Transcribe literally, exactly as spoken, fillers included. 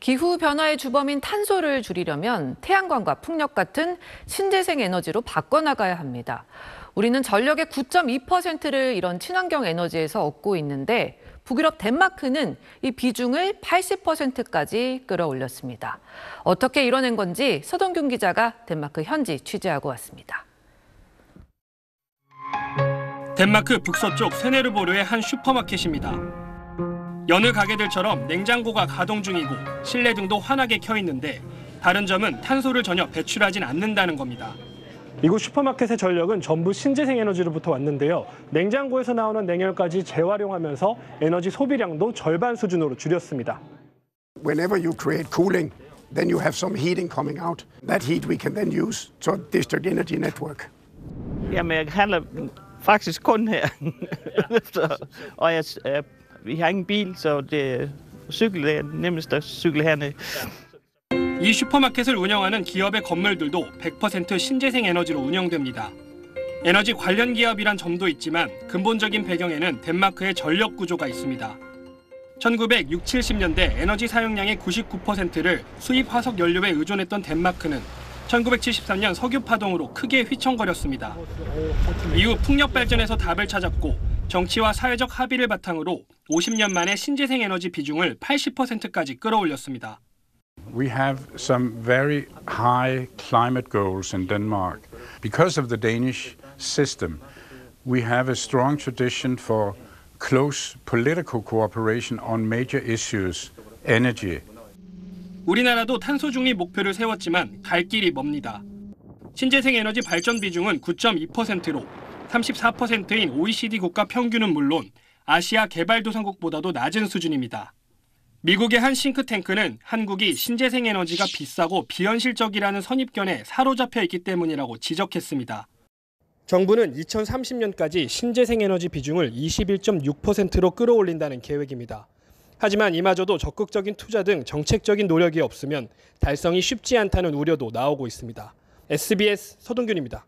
기후변화의 주범인 탄소를 줄이려면 태양광과 풍력 같은 신재생 에너지로 바꿔나가야 합니다. 우리는 전력의 구 점 이 퍼센트를 이런 친환경 에너지에서 얻고 있는데 북유럽 덴마크는 이 비중을 팔십 퍼센트까지 끌어올렸습니다. 어떻게 이뤄낸 건지 서동균 기자가 덴마크 현지 취재하고 왔습니다. 덴마크 북서쪽 세네르보르의 한 슈퍼마켓입니다. 여느 가게들처럼 냉장고가 가동 중이고 실내 등도 환하게 켜 있는데 다른 점은 탄소를 전혀 배출하진 않는다는 겁니다. 이곳 슈퍼마켓의 전력은 전부 신재생 에너지로부터 왔는데요. 냉장고에서 나오는 냉열까지 재활용하면서 에너지 소비량도 절반 수준으로 줄였습니다. Whenever you create cooling, then you have some heating coming out. That heat we can then use to district energy network. Jamen, jeg handler faktisk kun her. Og jeg Vi har ingen bil, så det cykel er nemmest at cykle hernede. 이 슈퍼마켓을 운영하는 기업의 건물들도 백 퍼센트 신재생 에너지로 운영됩니다. 에너지 관련 기업이란 점도 있지만 근본적인 배경에는 덴마크의 전력 구조가 있습니다. 천구백육십, 칠십년대 에너지 사용량의 구십구 퍼센트를 수입 화석 연료에 의존했던 덴마크는 천구백칠십삼년 석유 파동으로 크게 휘청거렸습니다. 이후 풍력 발전에서 답을 찾았고 정치와 사회적 합의를 바탕으로 오십년 만에 신재생 에너지 비중을 팔십 퍼센트까지 끌어올렸습니다. We have some very high climate goals in Denmark. Because of the Danish system, we have a strong tradition for close political cooperation on major issues, energy. 우리나라도 탄소 중립 목표를 세웠지만 갈 길이 멉니다. 신재생 에너지 발전 비중은 구 점 이 퍼센트로 삼십사 퍼센트인 오이시디 국가 평균은 물론 아시아 개발도상국보다도 낮은 수준입니다. 미국의 한 싱크탱크는 한국이 신재생 에너지가 비싸고 비현실적이라는 선입견에 사로잡혀 있기 때문이라고 지적했습니다. 정부는 이천삼십년까지 신재생 에너지 비중을 이십일 점 육 퍼센트로 끌어올린다는 계획입니다. 하지만 이마저도 적극적인 투자 등 정책적인 노력이 없으면 달성이 쉽지 않다는 우려도 나오고 있습니다. 에스비에스 서동균입니다.